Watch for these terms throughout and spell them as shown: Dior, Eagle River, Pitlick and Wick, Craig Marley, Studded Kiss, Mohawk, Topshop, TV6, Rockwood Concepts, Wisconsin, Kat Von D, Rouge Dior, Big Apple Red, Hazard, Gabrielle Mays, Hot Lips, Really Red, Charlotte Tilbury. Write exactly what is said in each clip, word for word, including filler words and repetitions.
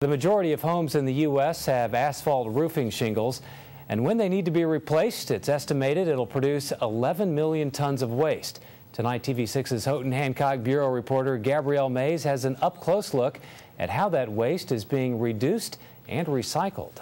The majority of homes in the U S have asphalt roofing shingles, and when they need to be replaced, it's estimated it'll produce eleven million tons of waste. Tonight, T V six's Houghton Hancock Bureau reporter Gabrielle Mays has an up-close look at how that waste is being reduced and recycled.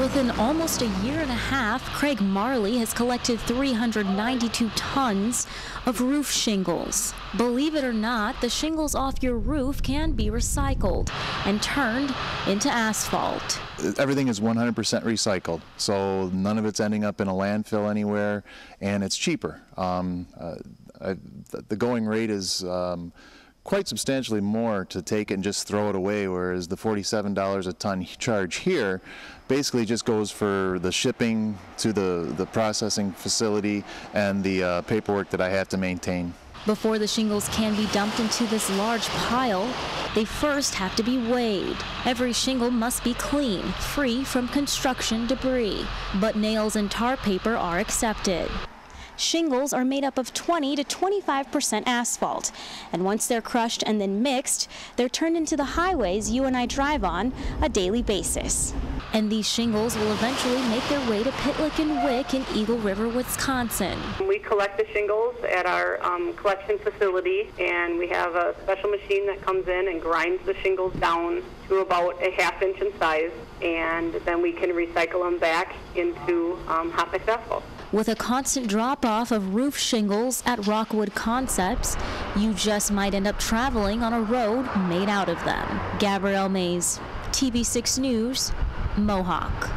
Within almost a year and a half, Craig Marley has collected three hundred ninety-two tons of roof shingles. Believe it or not, the shingles off your roof can be recycled and turned into asphalt. Everything is one hundred percent recycled, so none of it's ending up in a landfill anywhere, and it's cheaper. Um, uh, I, the going rate is um, quite substantially more to take it and just throw it away, whereas the forty-seven dollars a ton charge here basically just goes for the shipping to the, the processing facility and the uh, paperwork that I have to maintain. Before the shingles can be dumped into this large pile, they first have to be weighed. Every shingle must be clean, free from construction debris, but nails and tar paper are accepted. Shingles are made up of twenty to twenty-five percent asphalt, and once they're crushed and then mixed, they're turned into the highways you and I drive on a daily basis. And these shingles will eventually make their way to Pitlick and Wick in Eagle River, Wisconsin. We collect the shingles at our um, collection facility, and we have a special machine that comes in and grinds the shingles down to about a half inch in size, and then we can recycle them back into um, hot mix asphalt. With a constant drop-off of roof shingles at Rockwood Concepts, you just might end up traveling on a road made out of them. Gabrielle Mays, T V six News, Mohawk.